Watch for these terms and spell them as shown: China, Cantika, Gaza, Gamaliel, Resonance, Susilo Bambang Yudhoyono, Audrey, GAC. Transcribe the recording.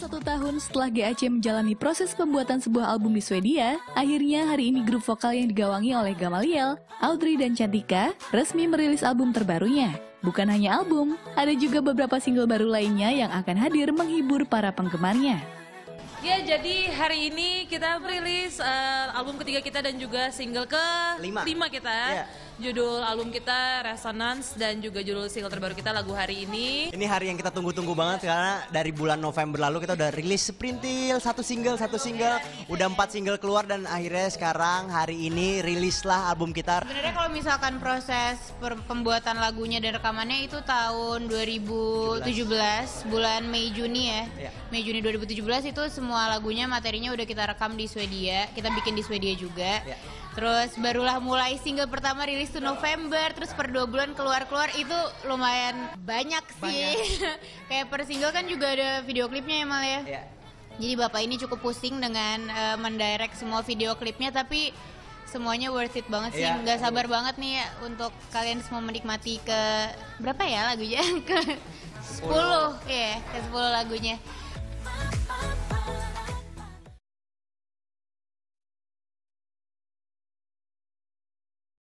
1 tahun setelah GAC menjalani proses pembuatan sebuah album di Swedia, akhirnya hari ini grup vokal yang digawangi oleh Gamaliel, Audrey, dan Cantika resmi merilis album terbarunya. Bukan hanya album, ada juga beberapa single baru lainnya yang akan hadir menghibur para penggemarnya. Ya, jadi hari ini kita merilis album ketiga kita dan juga single ke-5 kita. Yeah. Judul album kita Resonance dan juga judul single terbaru kita lagu Hari Ini. Ini hari yang kita tunggu-tunggu banget karena dari bulan November lalu kita udah rilis seprintil satu single, udah 4 single keluar dan akhirnya sekarang hari ini rilislah album kita. Sebenarnya kalau misalkan proses pembuatan lagunya dan rekamannya itu tahun 2017 bulan Mei-Juni ya. Mei-Juni 2017 itu semua lagunya materinya udah kita rekam di Swedia, kita bikin di Swedia juga. Ya. Terus barulah mulai single pertama rilis tuh November, terus per 2 bulan keluar itu lumayan banyak sih. Kayak per single kan juga ada video klipnya ya Mal ya. Yeah. Jadi bapak ini cukup pusing dengan mendirect semua video klipnya, tapi semuanya worth it banget sih. Yeah. Nggak sabar banget nih ya, untuk kalian semua menikmati ke berapa ya lagunya? Ke 10 lagunya.